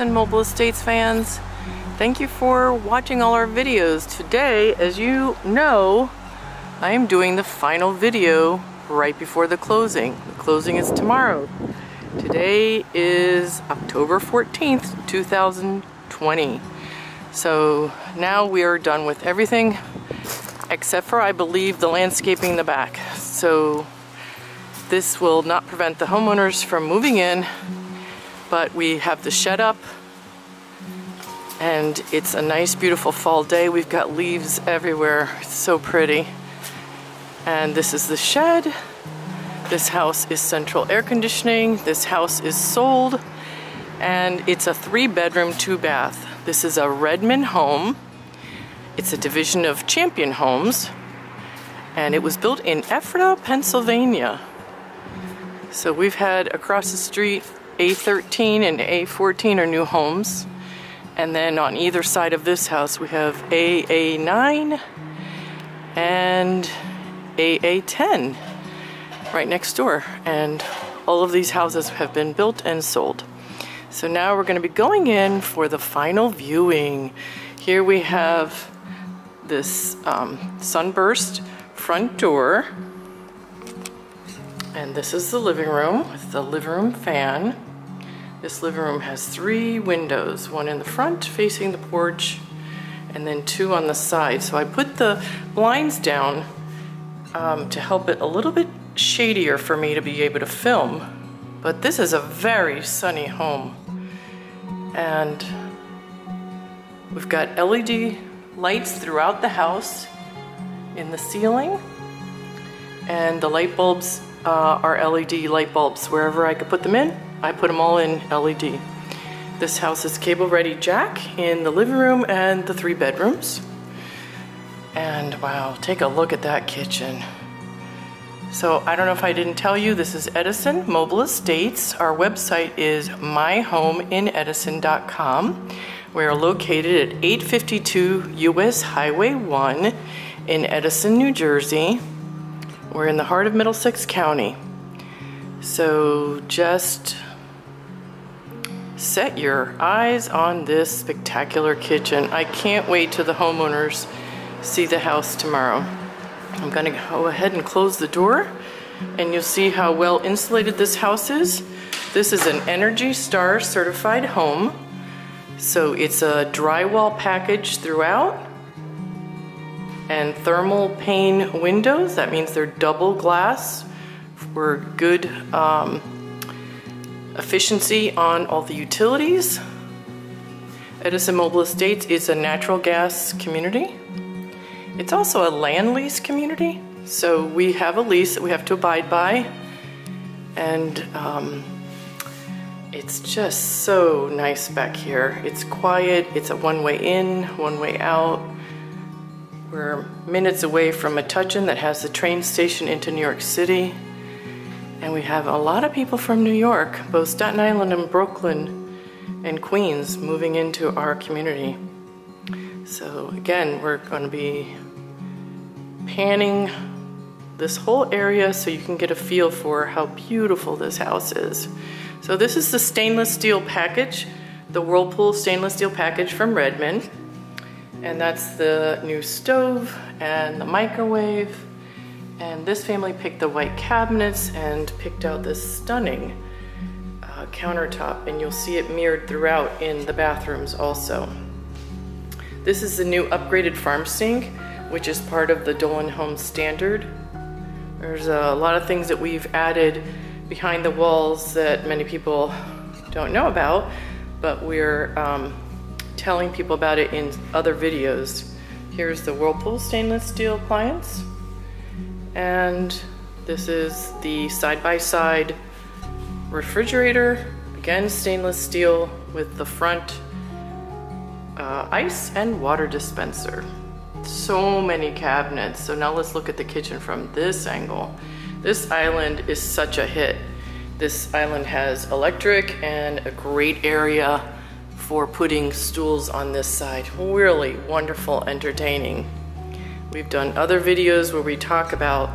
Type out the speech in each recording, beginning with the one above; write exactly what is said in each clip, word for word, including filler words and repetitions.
Edison Mobile Estates fans. Thank you for watching all our videos. Today, as you know, I am doing the final video right before the closing. The closing is tomorrow. Today is October fourteenth, two thousand twenty. So now we are done with everything except for, I believe, the landscaping in the back. So this will not prevent the homeowners from moving in, but we have the shed up and it's a nice, beautiful fall day. We've got leaves everywhere. It's so pretty. And this is the shed. This house is central air conditioning. This house is sold and it's a three bedroom, two bath. This is a Redman home. It's a division of Champion Homes and it was built in Ephrata, Pennsylvania. So we've had across the street A thirteen and A fourteen are new homes. And then on either side of this house we have A A nine and A A ten right next door. And all of these houses have been built and sold. So now we're going to be going in for the final viewing. Here we have this um, sunburst front door. And this is the living room with the living room fan. This living room has three windows, one in the front facing the porch and then two on the side. So I put the blinds down um, to help it a little bit shadier for me to be able to film. But this is a very sunny home. And we've got L E D lights throughout the house in the ceiling. And the light bulbs uh, are L E D light bulbs. Wherever I could put them in, I put them all in L E D. This house is cable ready jack in the living room and the three bedrooms. And wow, take a look at that kitchen. So I don't know if I didn't tell you, this is Edison Mobile Estates. Our website is my home in edison dot com. We are located at eight fifty-two U S Highway one in Edison, New Jersey. We're in the heart of Middlesex County. So just set your eyes on this spectacular kitchen. I can't wait till the homeowners see the house tomorrow. I'm going to go ahead and close the door and you'll see how well insulated this house is. This is an ENERGY STAR certified home. So it's a drywall package throughout and thermal pane windows. That means they're double glass for good um, efficiency on all the utilities. Edison Mobile Estates is a natural gas community. It's also a land lease community, so we have a lease that we have to abide by, and um, it's just so nice back here. It's quiet, it's a one-way in, one-way out. We're minutes away from Metuchen that has the train station into New York City, and we have a lot of people from New York, both Staten Island and Brooklyn and Queens, moving into our community. So again, we're going to be panning this whole area so you can get a feel for how beautiful this house is. So this is the stainless steel package, the Whirlpool stainless steel package from Redman. And that's the new stove and the microwave. And this family picked the white cabinets and picked out this stunning uh, countertop. And you'll see it mirrored throughout in the bathrooms also. This is the new upgraded farm sink, which is part of the Dolan Home Standard. There's a lot of things that we've added behind the walls that many people don't know about, but we're um, telling people about it in other videos. Here's the Whirlpool stainless steel appliance. And this is the side-by-side refrigerator, again stainless steel with the front Uh, ice and water dispenser. So many cabinets. So now let's look at the kitchen from this angle. This island is such a hit. This island has electric and a great area for putting stools on this side. Really wonderful, entertaining. We've done other videos where we talk about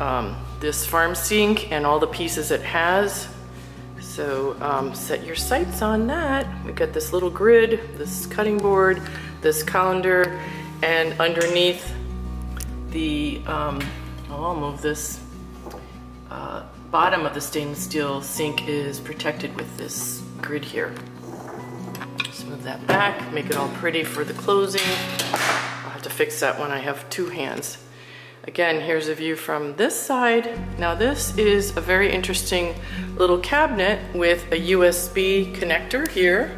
um, this farm sink and all the pieces it has. So um, set your sights on that. We got this little grid, this cutting board, this colander, and underneath the, um, I'll move this, uh, bottom of the stainless steel sink is protected with this grid here. Just move that back, make it all pretty for the closing. I'll have to fix that when I have two hands. Again, here's a view from this side. Now this is a very interesting little cabinet with a U S B connector here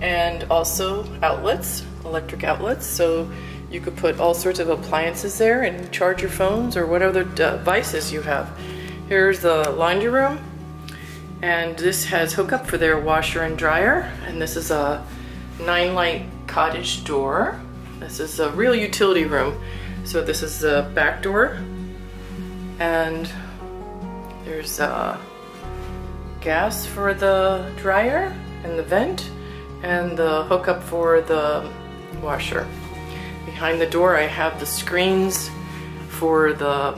and also outlets, electric outlets. So you could put all sorts of appliances there and charge your phones or whatever devices you have. Here's the laundry room, and this has hookup for their washer and dryer. And this is a nine light cottage door. This is a real utility room. So this is the back door, and there's uh, gas for the dryer and the vent and the hookup for the washer. Behind the door I have the screens for the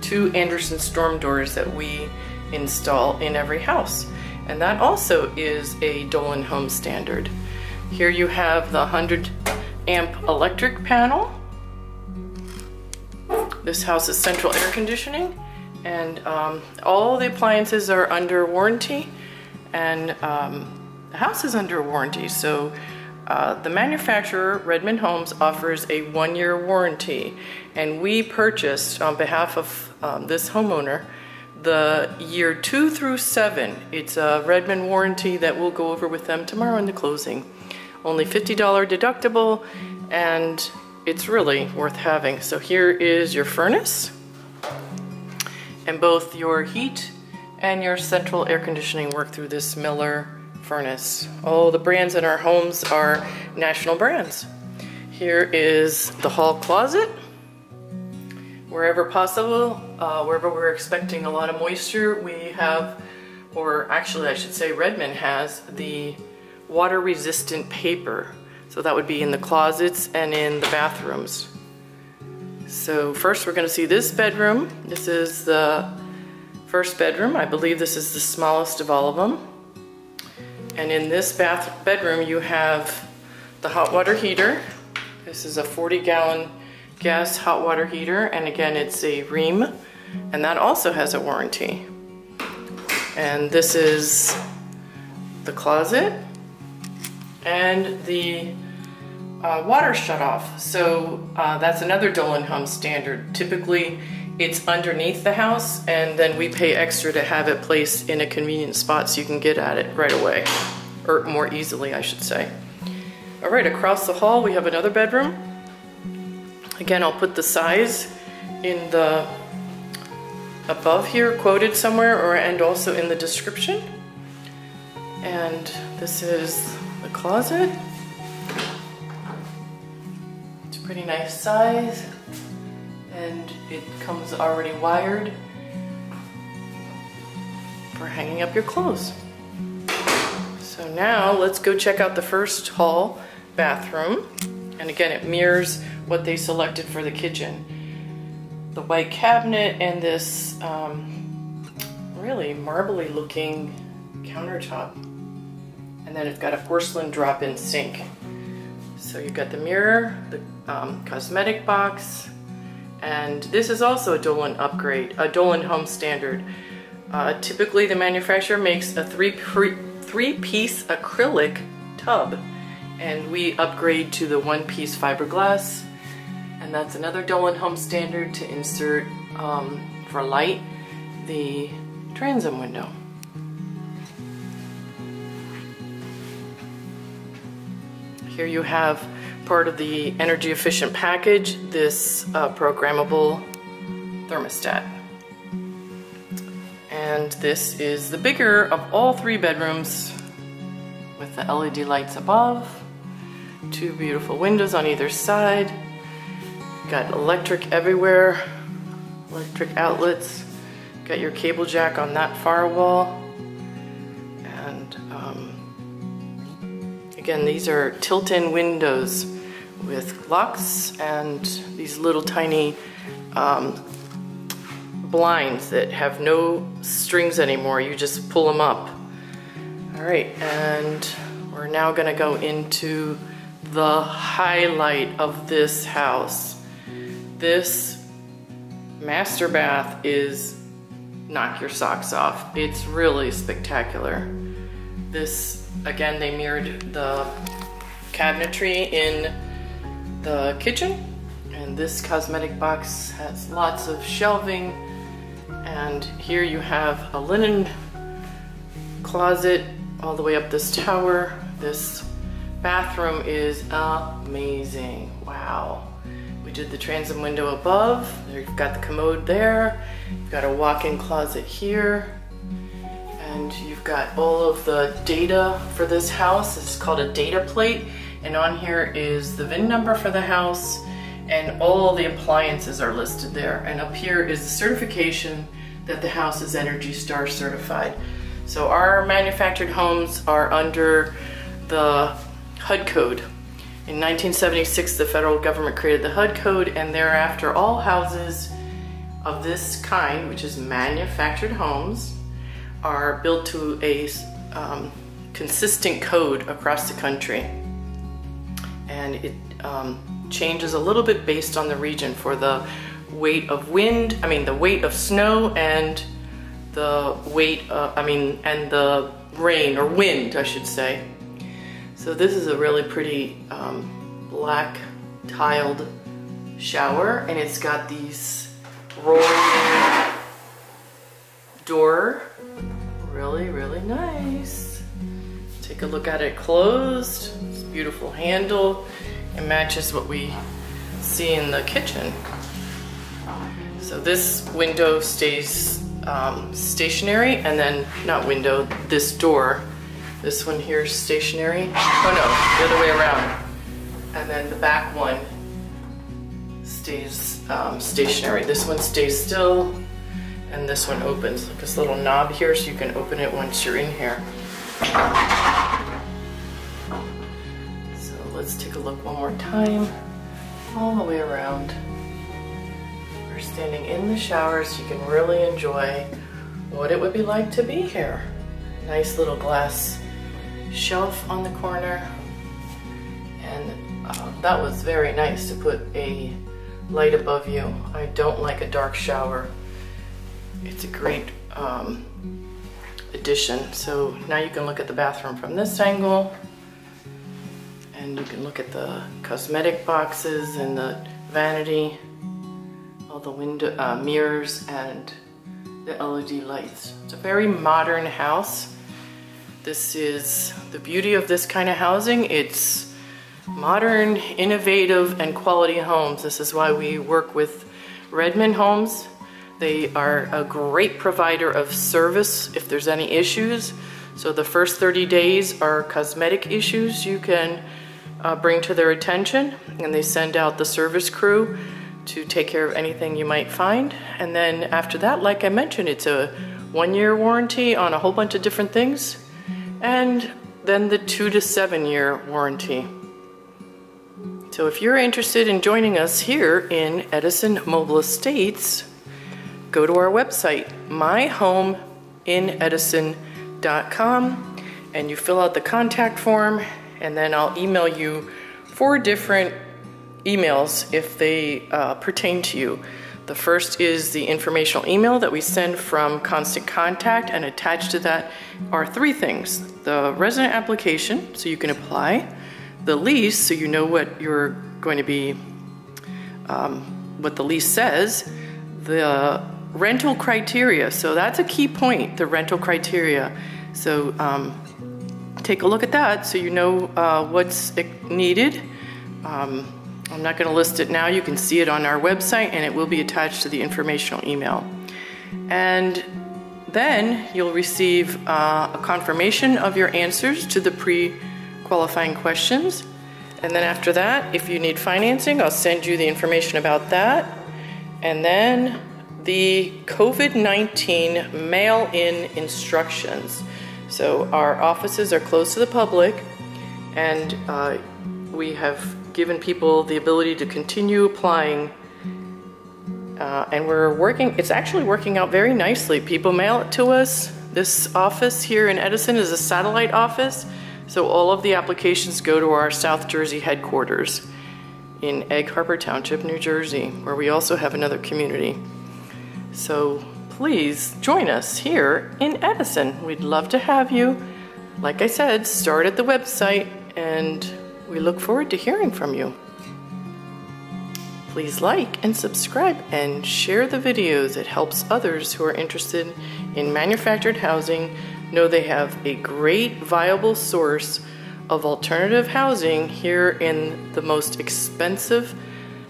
two Anderson storm doors that we install in every house, and that also is a Dolan Home Standard. Here you have the one hundred amp electric panel. This house is central air conditioning, and um, all the appliances are under warranty, and um, the house is under warranty. So uh, the manufacturer, Redman Homes, offers a one-year warranty, and we purchased on behalf of um, this homeowner the year two through seven. It's a Redman warranty that we'll go over with them tomorrow in the closing. Only fifty dollars deductible, and it's really worth having. So here is your furnace, and both your heat and your central air conditioning work through this Miller furnace. All the brands in our homes are national brands. Here is the hall closet. Wherever possible, uh, wherever we're expecting a lot of moisture, we have, or actually I should say Redman has, the water resistant paper. So that would be in the closets and in the bathrooms. So first we're going to see this bedroom. This is the first bedroom. I believe this is the smallest of all of them. And in this bath bedroom you have the hot water heater. This is a forty gallon gas hot water heater, and again it's a Rheem, and that also has a warranty. And this is the closet and the uh, water shutoff. So uh, that's another Dolan Home Standard. Typically it's underneath the house, and then we pay extra to have it placed in a convenient spot so you can get at it right away, or more easily I should say. All right, across the hall we have another bedroom. Again, I'll put the size in the above here, quoted somewhere, or and also in the description. And this is the closet. It's a pretty nice size, and it comes already wired for hanging up your clothes. So now let's go check out the first hall bathroom, and again it mirrors what they selected for the kitchen. The white cabinet and this um, really marbly looking countertop. And then it's got a porcelain drop-in sink. So you've got the mirror, the um, cosmetic box, and this is also a Dolan upgrade, a Dolan Home Standard. Uh, typically the manufacturer makes a three, three-piece acrylic tub, and we upgrade to the one-piece fiberglass, and that's another Dolan Home Standard to insert um, for light the transom window. Here you have part of the energy efficient package, this uh, programmable thermostat. And this is the bigger of all three bedrooms with the L E D lights above, two beautiful windows on either side, got electric everywhere, electric outlets, got your cable jack on that far wall. Again, these are tilt-in windows with locks, and these little tiny um, blinds that have no strings anymore. You just pull them up. All right, and we're now gonna go into the highlight of this house. This master bath is knock your socks off. It's really spectacular. This, again, they mirrored the cabinetry in the kitchen. And this cosmetic box has lots of shelving. And here you have a linen closet all the way up this tower. This bathroom is amazing. Wow. We did the transom window above. You've got the commode there. You've got a walk-in closet here. And you've got all of the data for this house. It's called a data plate. And on here is the V I N number for the house. And all the appliances are listed there. And up here is the certification that the house is ENERGY STAR certified. So our manufactured homes are under the H U D code. In nineteen seventy-six, the federal government created the H U D code, and thereafter all houses of this kind, which is manufactured homes, are built to a um, consistent code across the country. And it um, changes a little bit based on the region for the weight of wind, I mean the weight of snow and the weight of, I mean, and the rain or wind, I should say. So this is a really pretty um, black tiled shower, and it's got these rolling door. Really, really nice. Take a look at it closed. It's a beautiful handle. It matches what we see in the kitchen. So this window stays um, stationary, and then, not window, this door. This one here is stationary. Oh no, the other way around. And then the back one stays um, stationary. This one stays still. And this one opens, like this little knob here, so you can open it once you're in here. So let's take a look one more time, all the way around. We're standing in the shower, so you can really enjoy what it would be like to be here. Nice little glass shelf on the corner. And uh, that was very nice to put a light above you. I don't like a dark shower. It's a great um, addition. So now you can look at the bathroom from this angle, and you can look at the cosmetic boxes and the vanity, all the window uh, mirrors and the L E D lights. It's a very modern house. This is the beauty of this kind of housing. It's modern, innovative, and quality homes. This is why we work with Redman Homes. They are a great provider of service if there's any issues. So the first thirty days are cosmetic issues you can uh, bring to their attention, and they send out the service crew to take care of anything you might find. And then after that, like I mentioned, it's a one-year warranty on a whole bunch of different things, and then the two to seven-year warranty. So if you're interested in joining us here in Edison Mobile Estates, go to our website, my home in edison dot com, and you fill out the contact form, and then I'll email you four different emails if they uh, pertain to you. The first is the informational email that we send from Constant Contact, and attached to that are three things. The resident application, so you can apply. The lease, so you know what you're going to be, um, what the lease says. The rental criteria, so that's a key point, the rental criteria. So um, take a look at that so you know uh, what's needed. Um, I'm not going to list it now. You can see it on our website, and it will be attached to the informational email. And then you'll receive uh, a confirmation of your answers to the pre-qualifying questions. And then after that, if you need financing, I'll send you the information about that. And then the COVID nineteen mail-in instructions. So our offices are closed to the public, and uh, we have given people the ability to continue applying Uh, and we're working, it's actually working out very nicely. People mail it to us. This office here in Edison is a satellite office, so all of the applications go to our South Jersey headquarters in Egg Harbor Township, New Jersey, where we also have another community. So please join us here in Edison. We'd love to have you. Like I said, start at the website, and we look forward to hearing from you. Please like and subscribe and share the videos. It helps others who are interested in manufactured housing know they have a great viable source of alternative housing here in the most expensive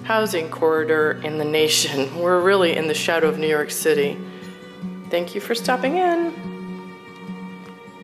housing corridor in the nation. We're really in the shadow of New York City. Thank you for stopping in.